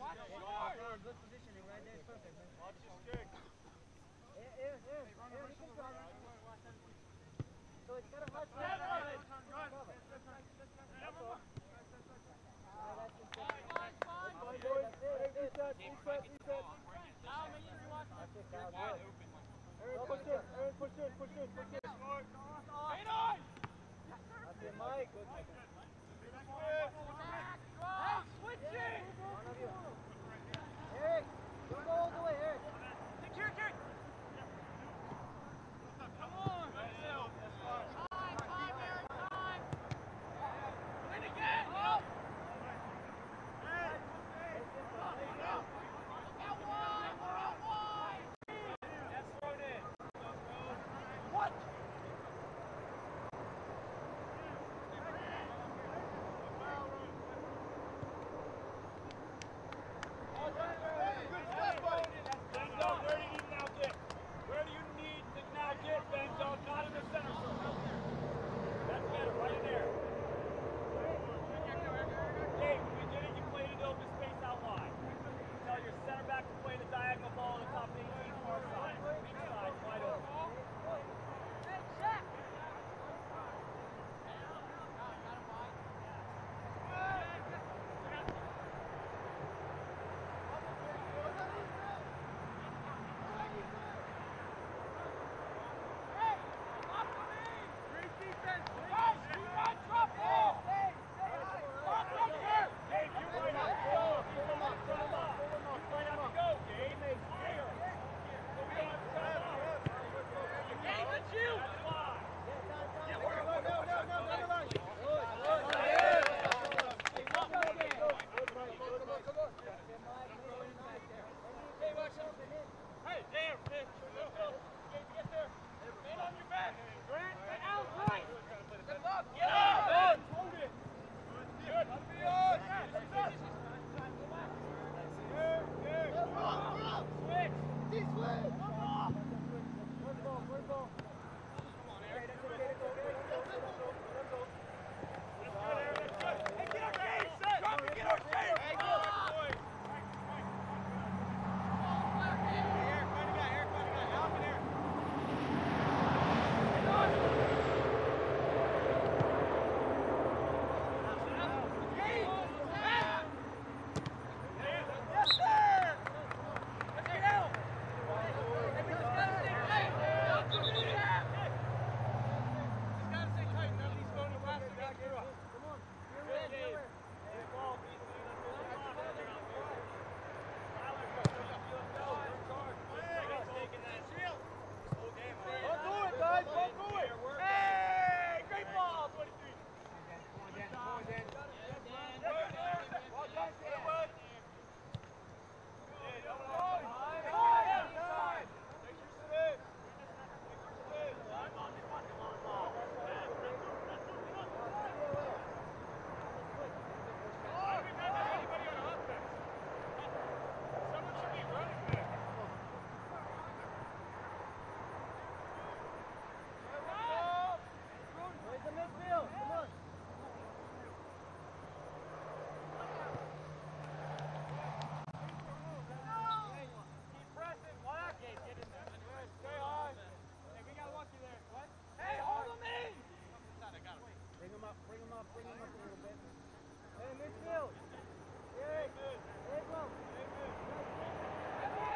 Watch your skirt. Good positioning right there is perfect, man. Watch your skirt. So it's kind of hard to Eric, you go all the way, Eric. Secure. Come on. Time, Eric, time. Win again. Go. Hey, hey, hey! Hey, hey! Hey, hey! Hey, hey!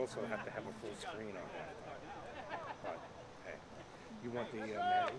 Also have to have a full screen on that. But, hey, you want the Maddie?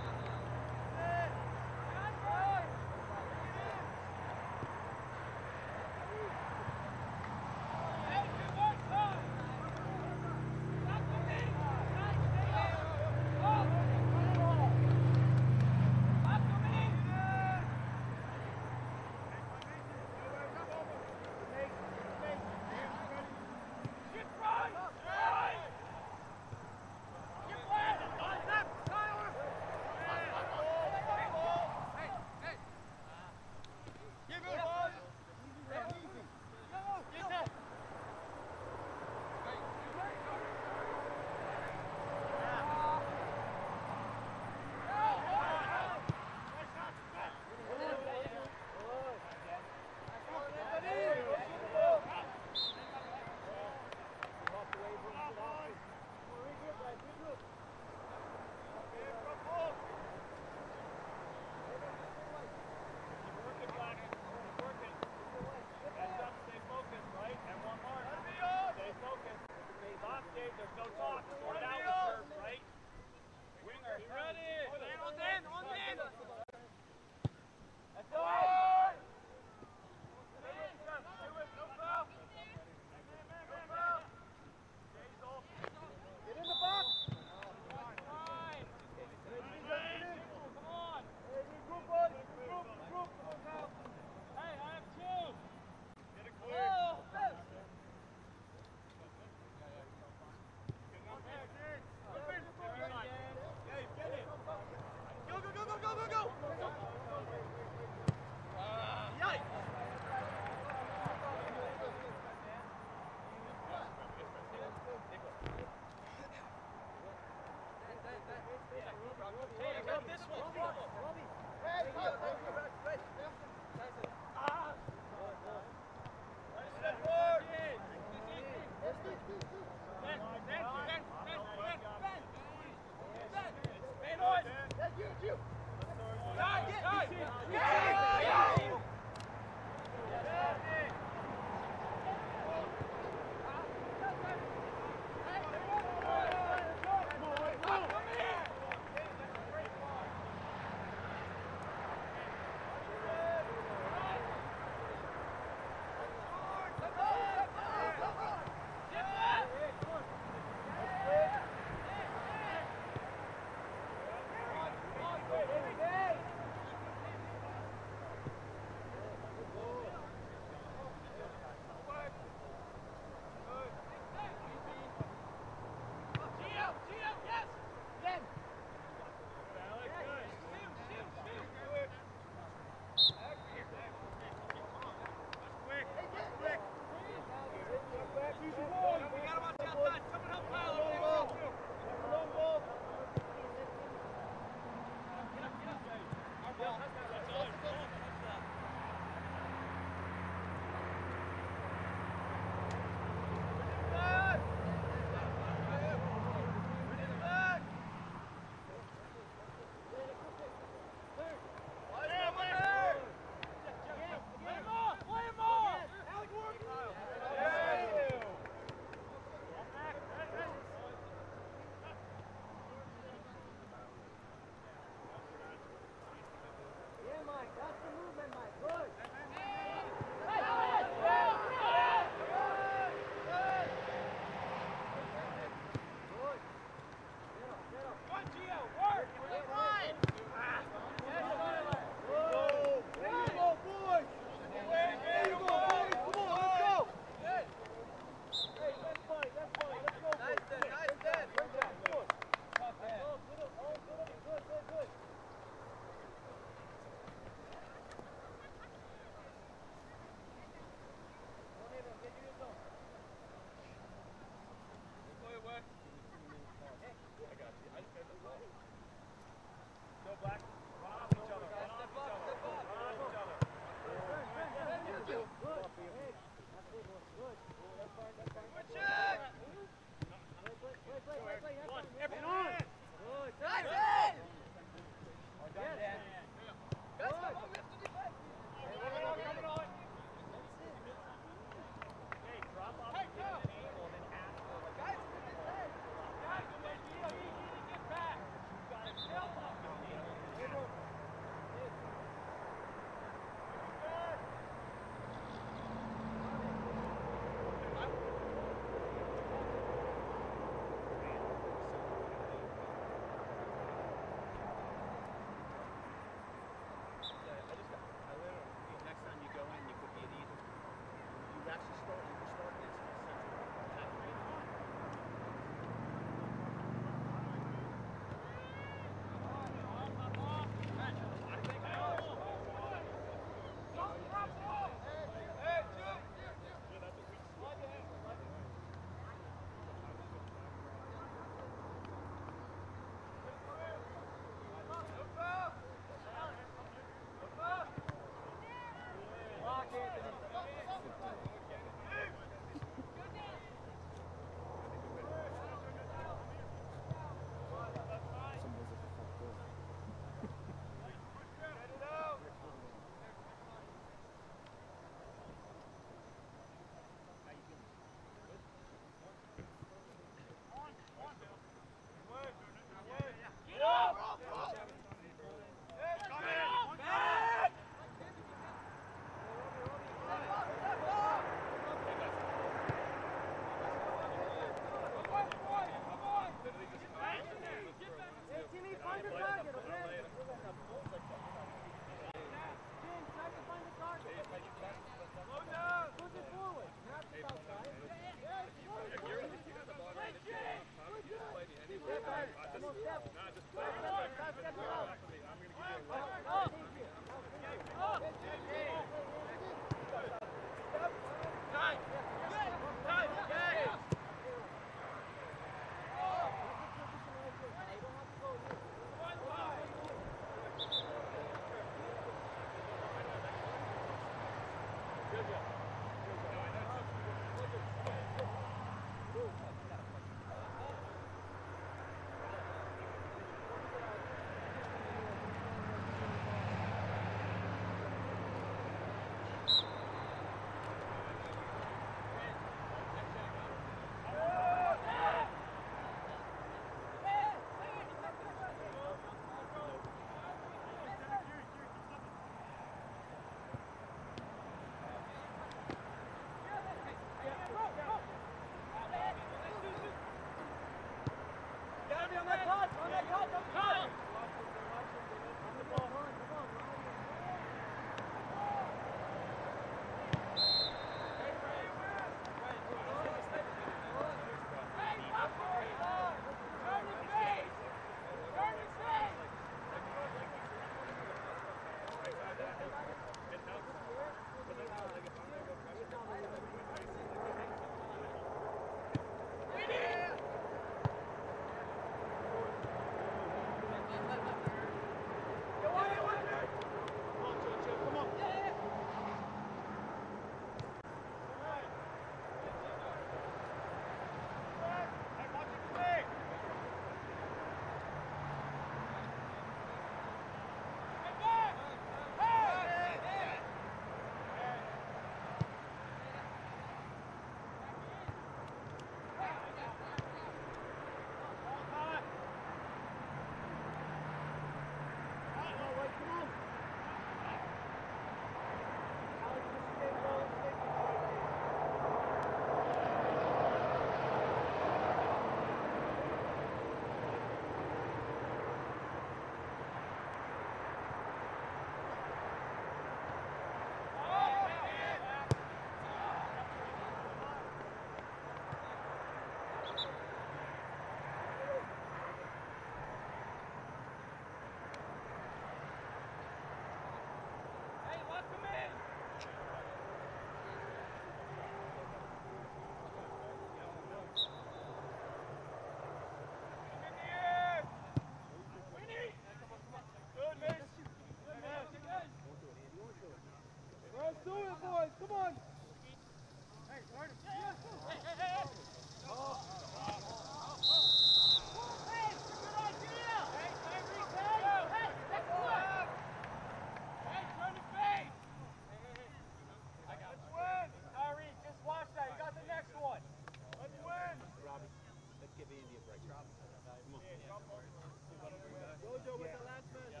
Jojo with the last man. Yeah,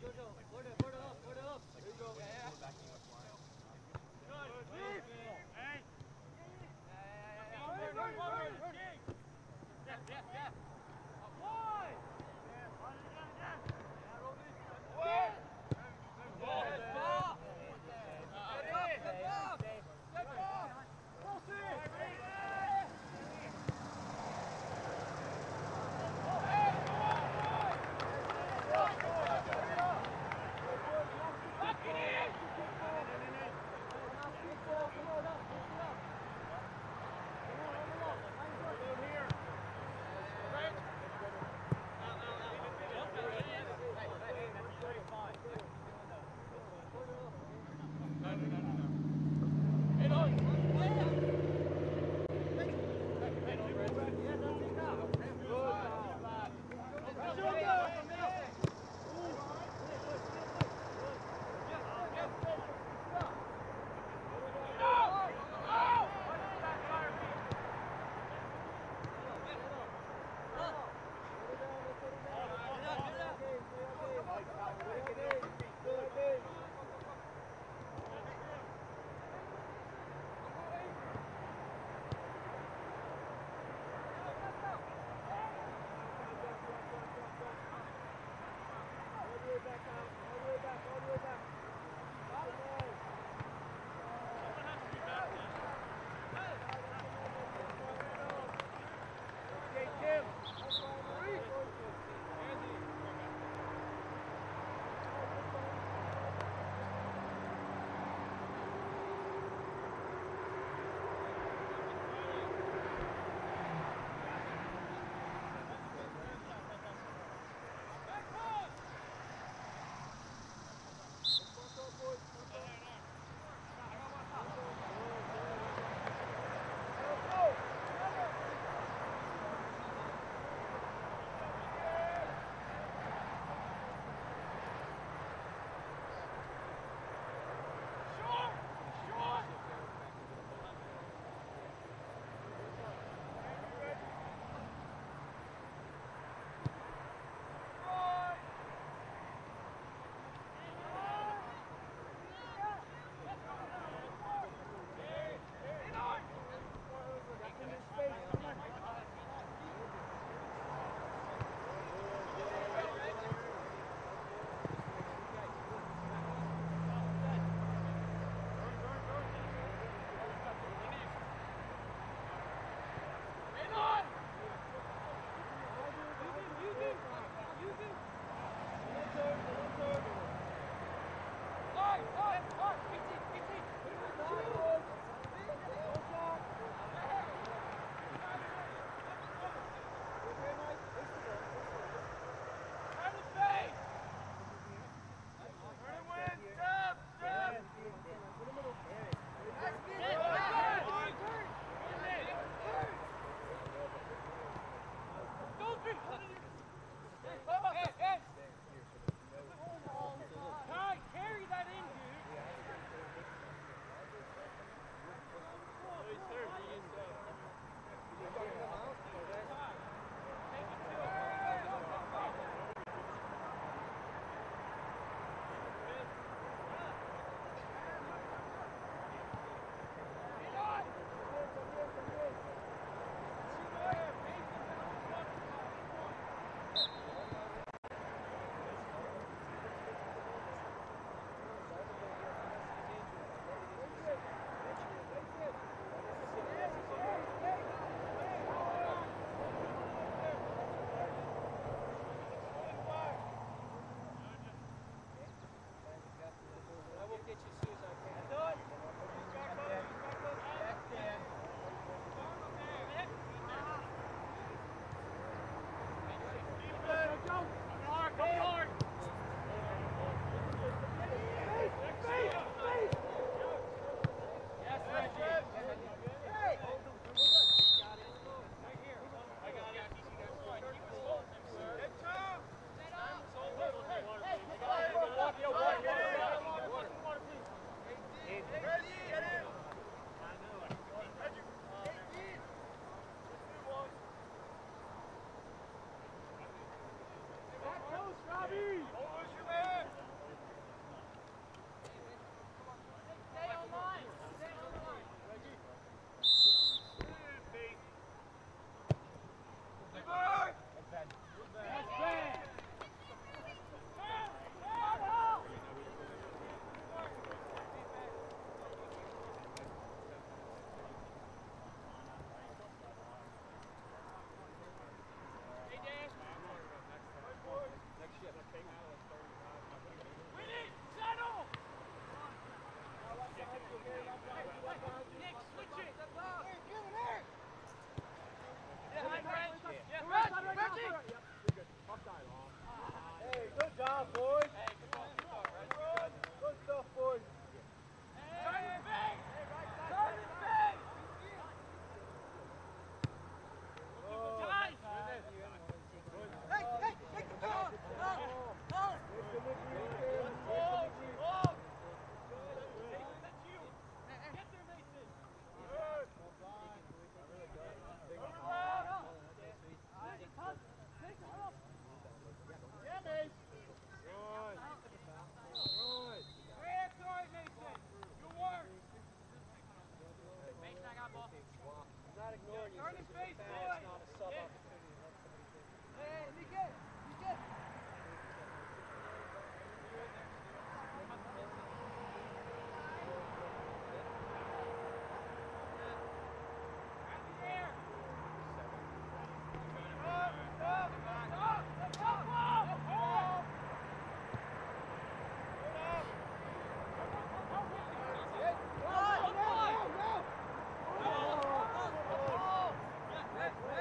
Jojo. Order up. There you go. Yeah. Hey. Yeah. Come on up. Down here. Turn his face, boy. Hey, Miguel. Let's go.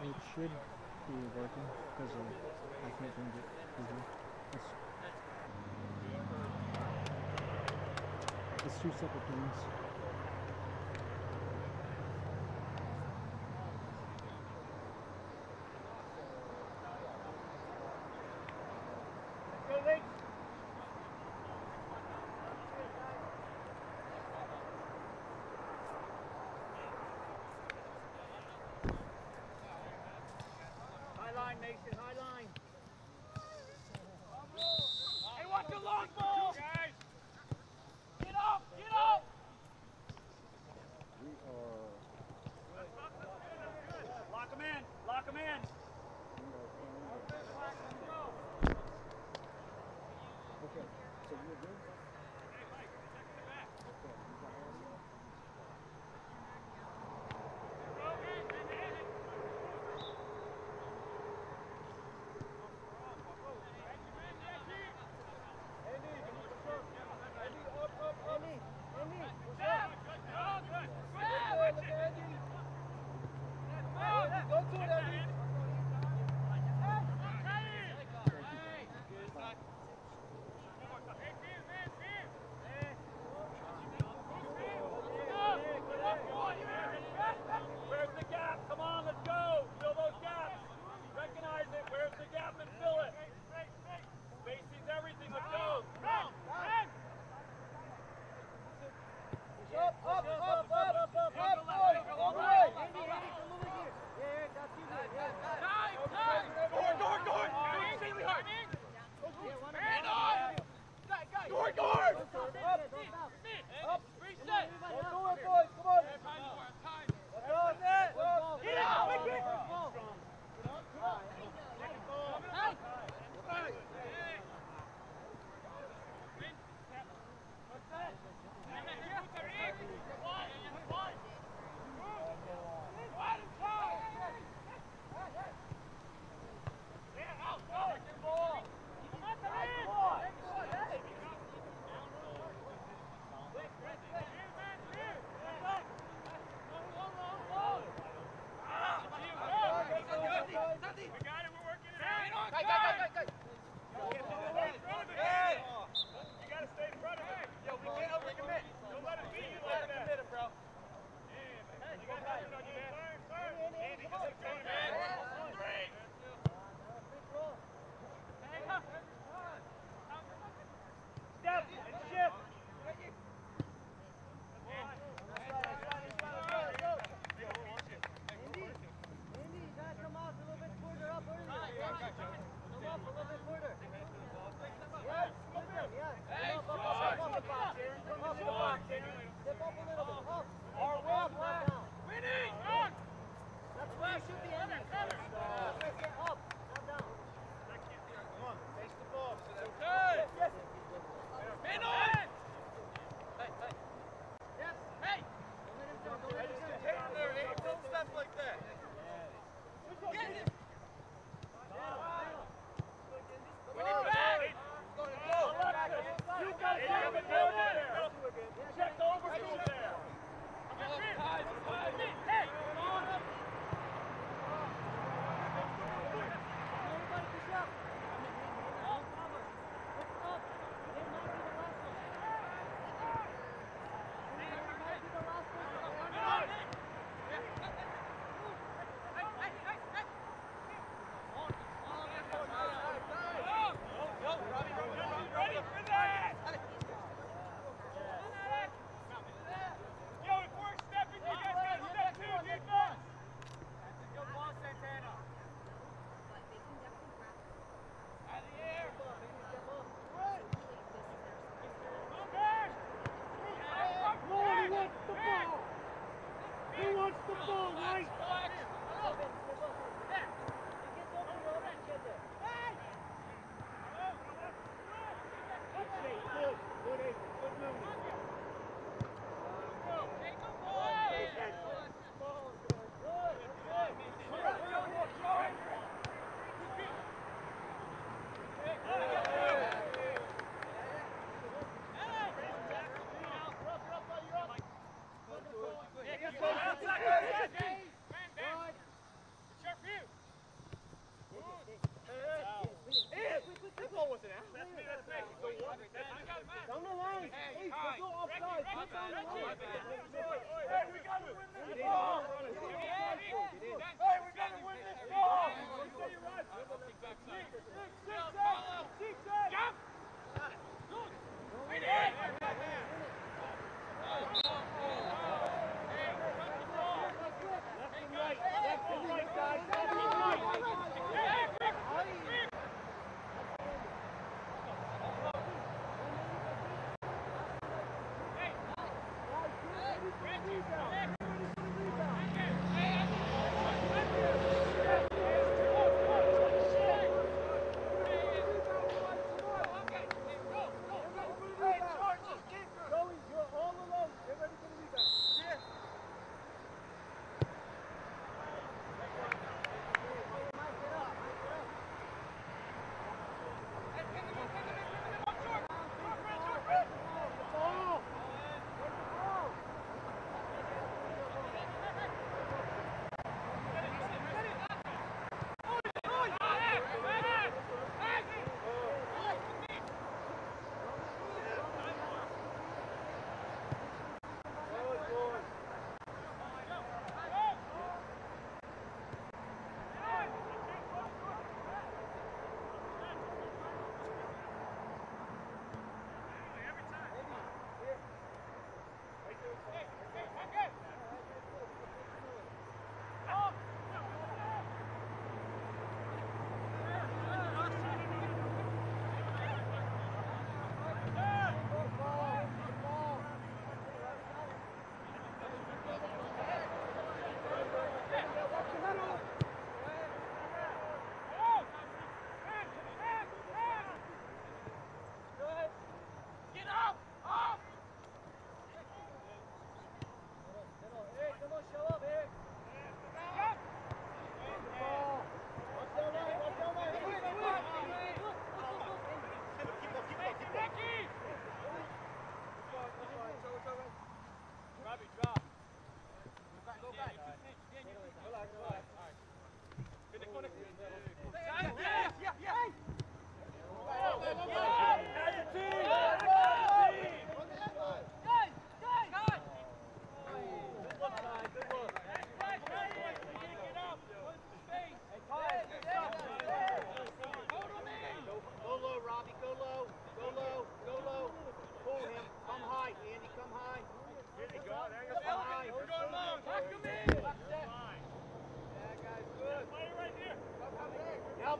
It should be working because I can't change it. It's two separate things.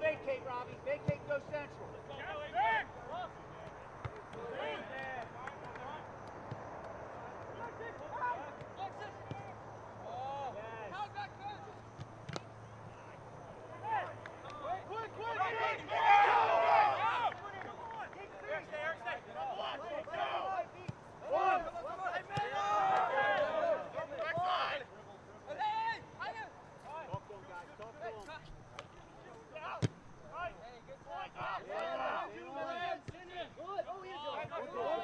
Vacate, Robbie. Vacate, go central. Go!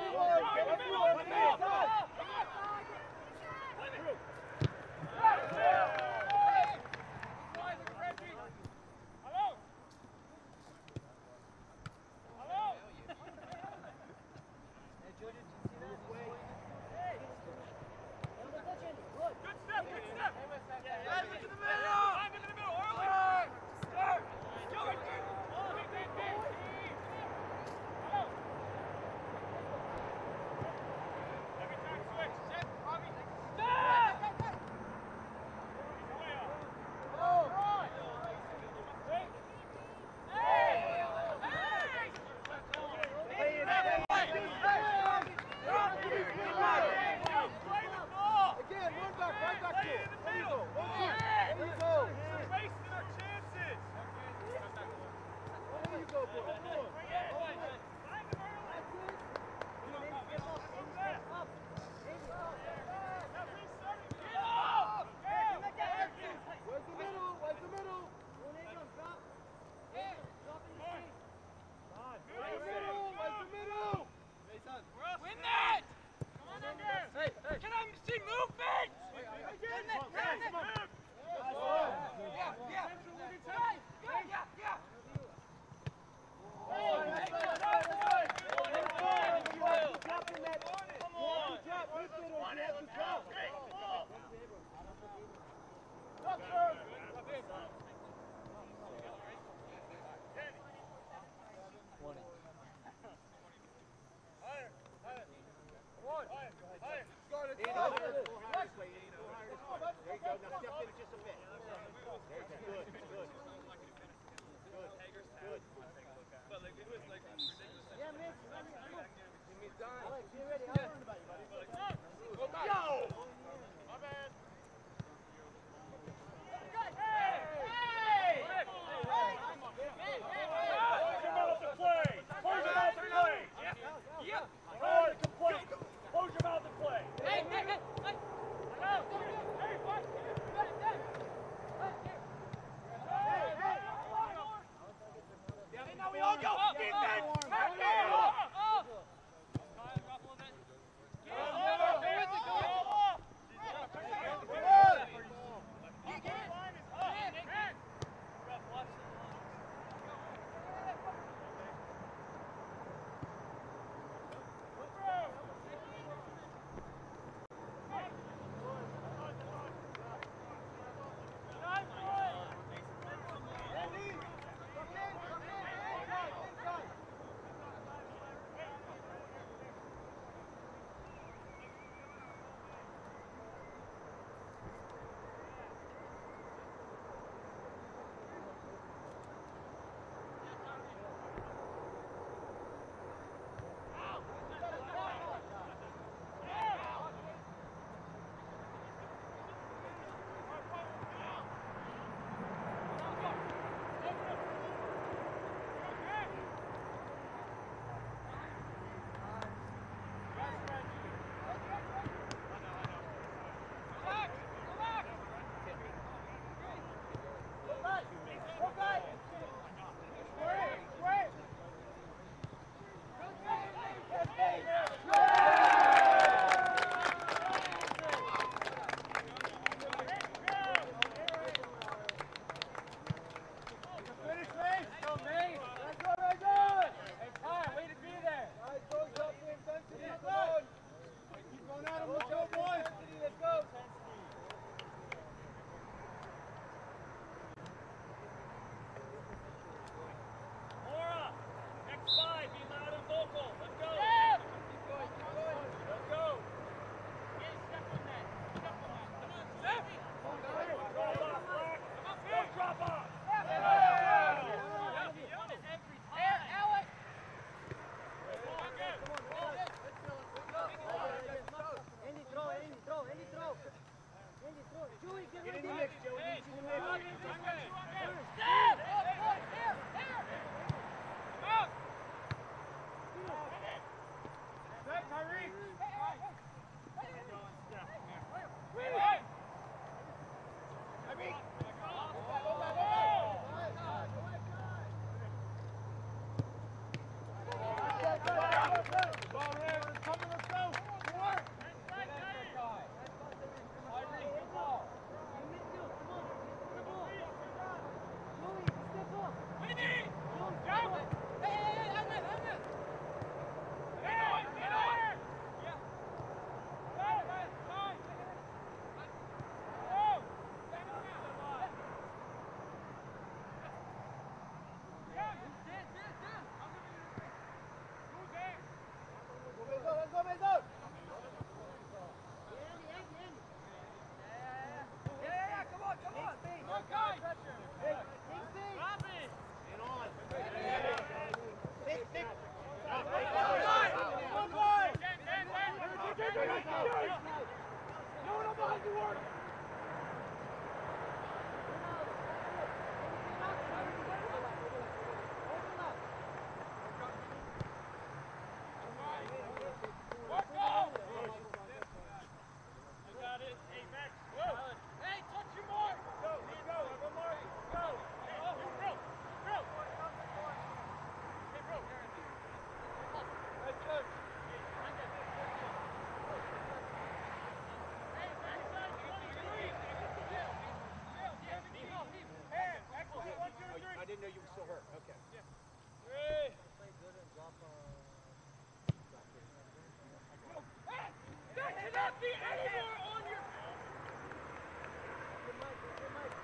not be anywhere on your...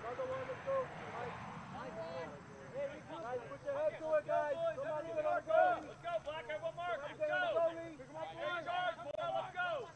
Another one, let's go. Guys, put your head to it, guys. Come on, even on the goal. Let's go, Blacker. One more. Let's go. Pick him up, boys. Let's go.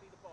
See the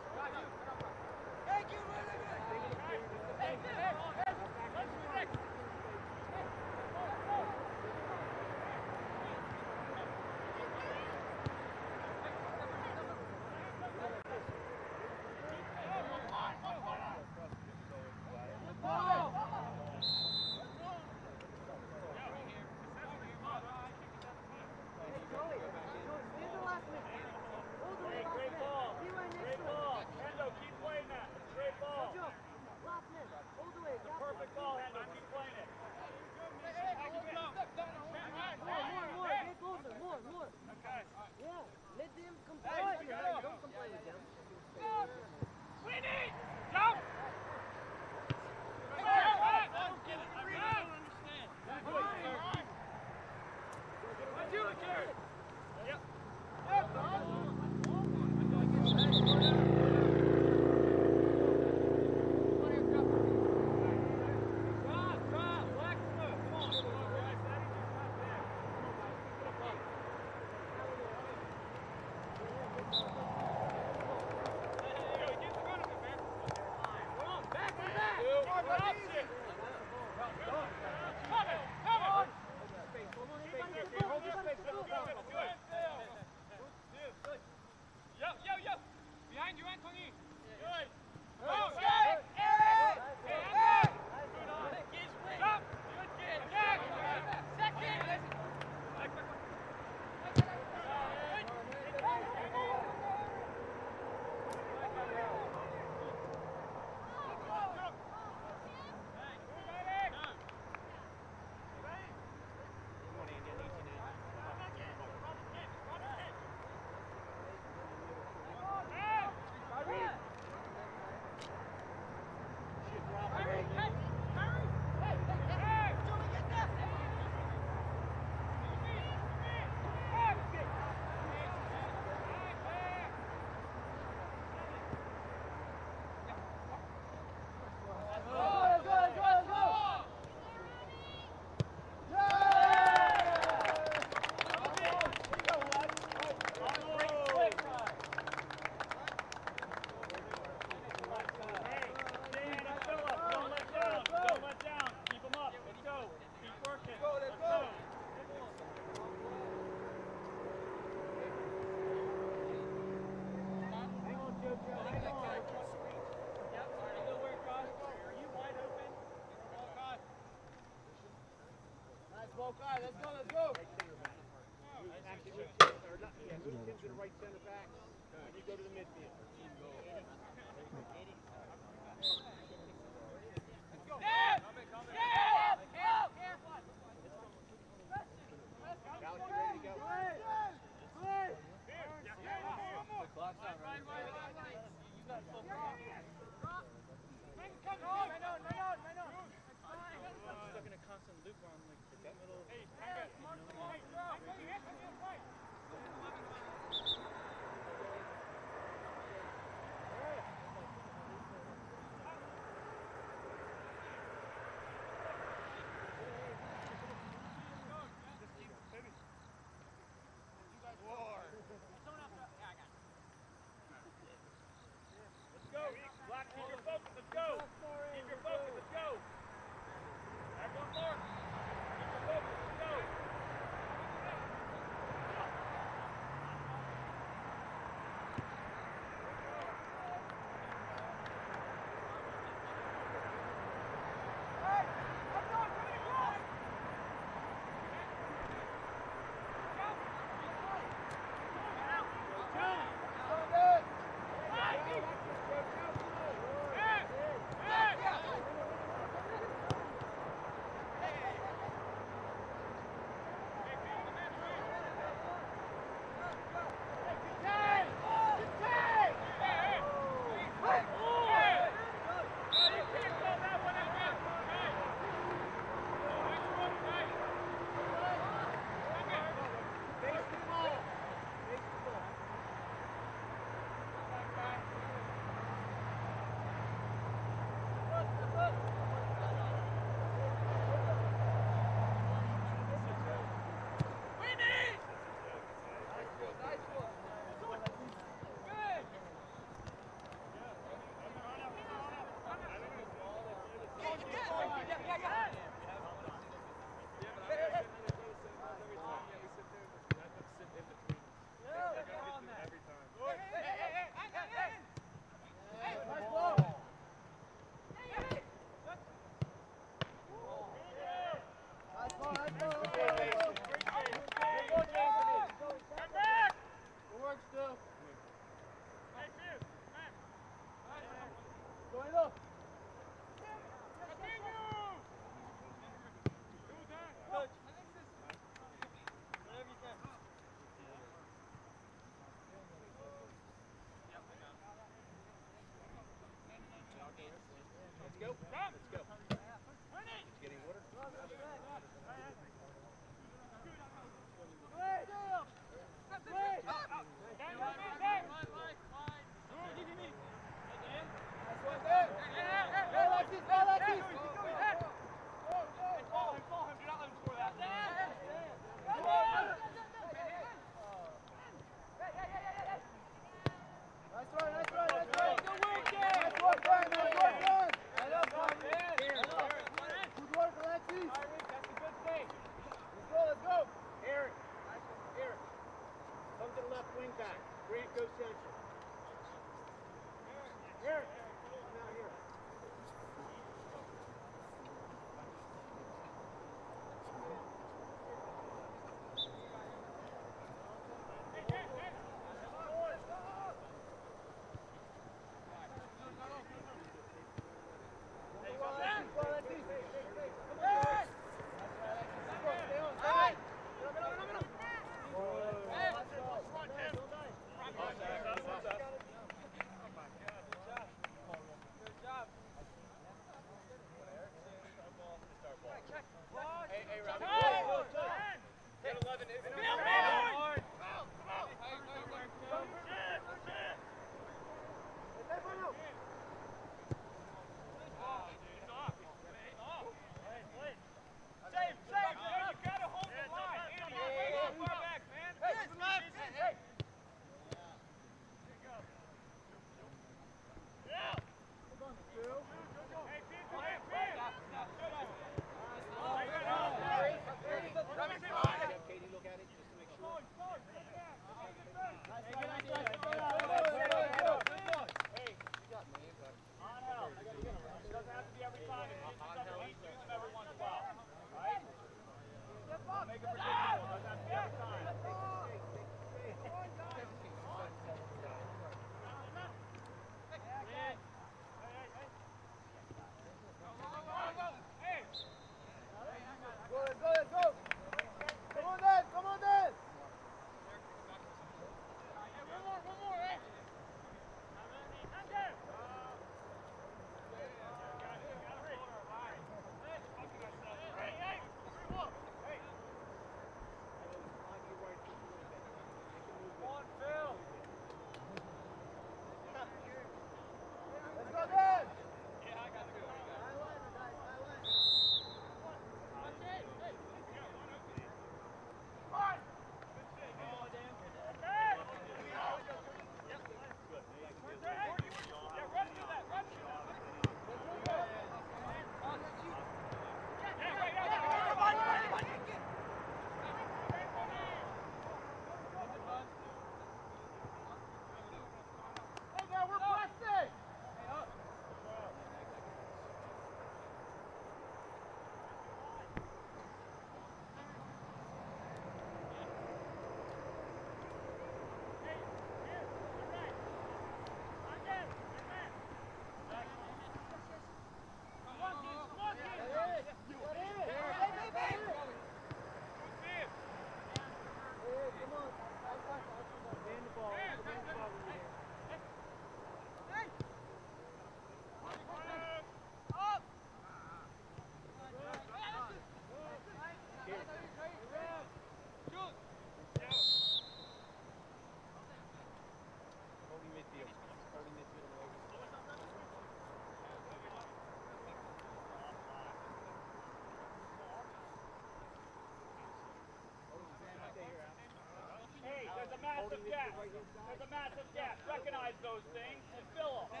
massive gaps. There's a massive gap. Recognize those things and fill them.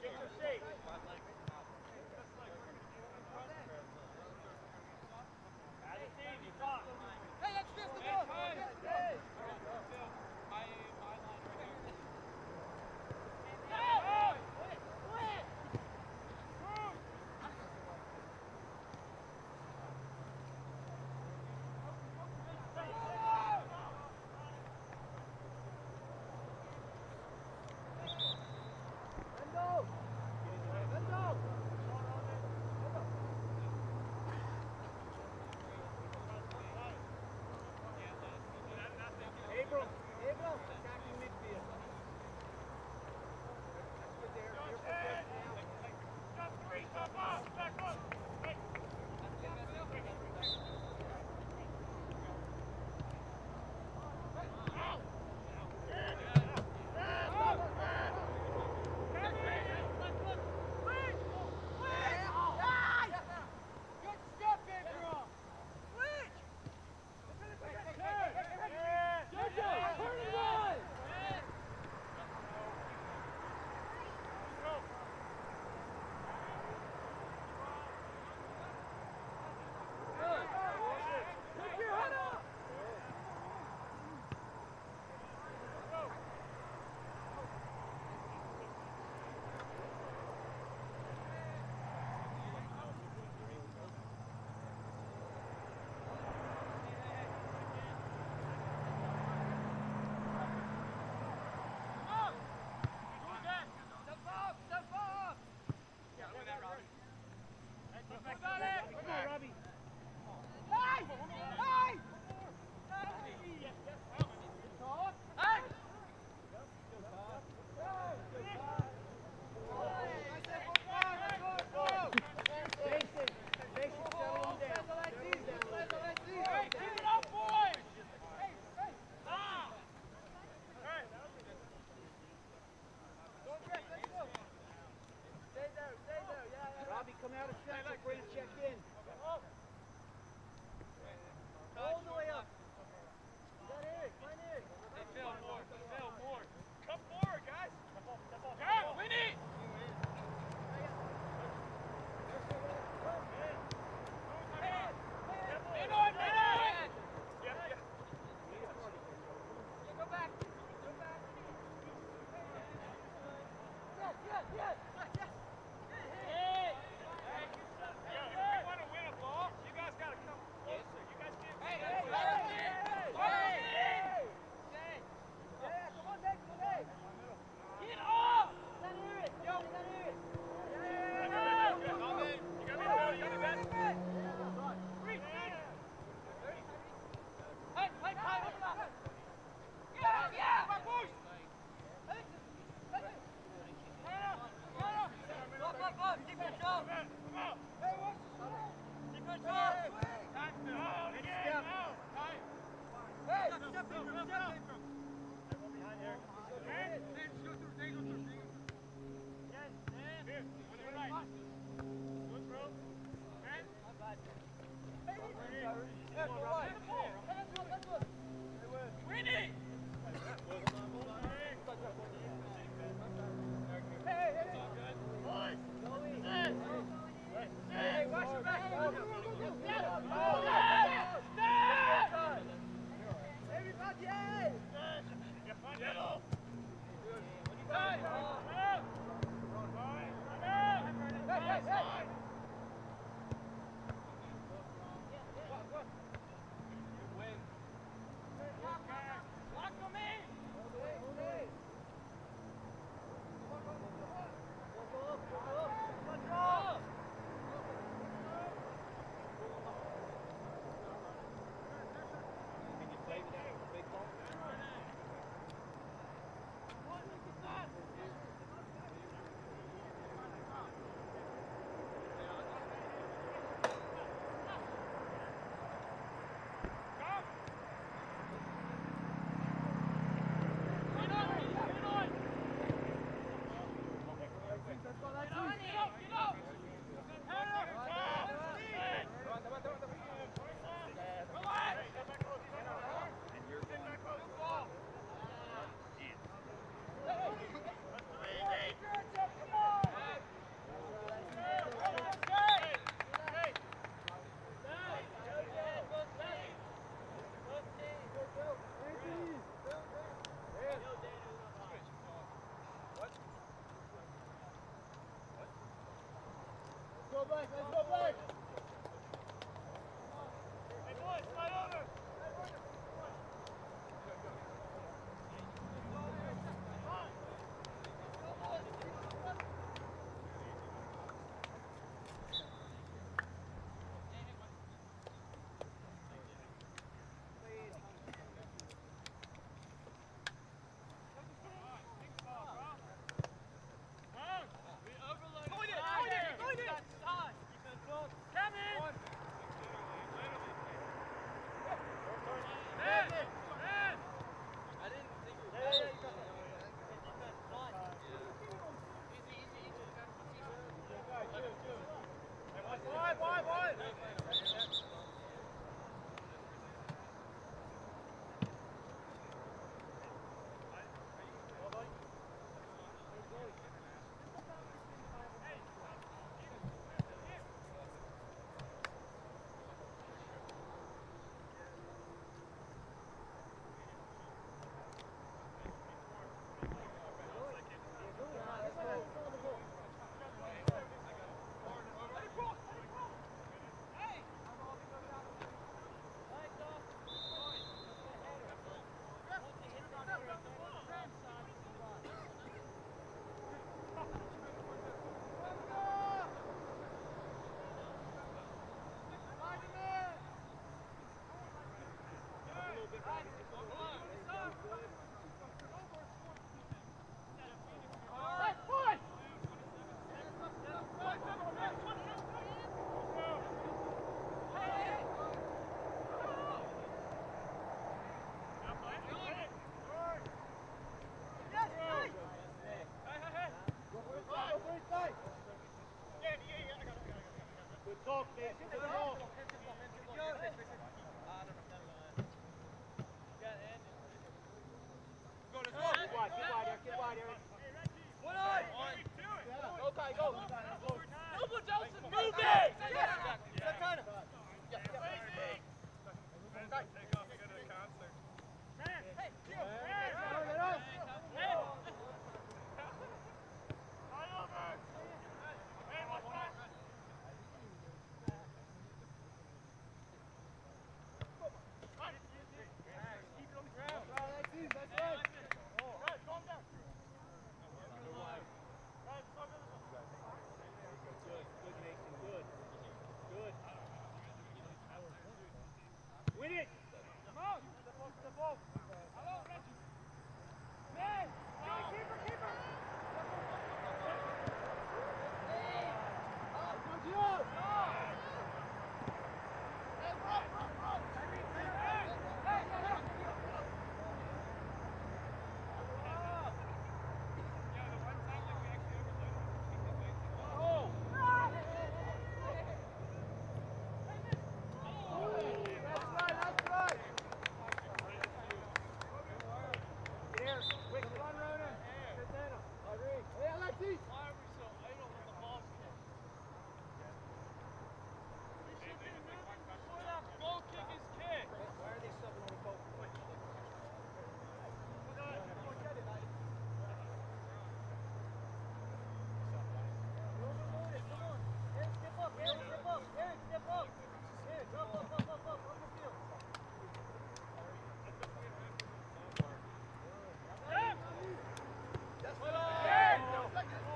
Get your shape. As a team, you talk. Hey, let's just the ball. Hey. Hey! That's what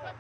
I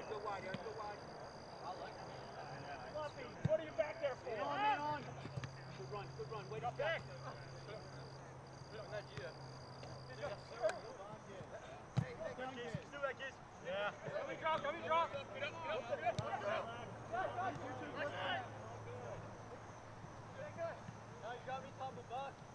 What are you back there for? Man on. Good run, wait up there. Yeah. Come in, drop. Get up. Now you got me, Tom, the bus.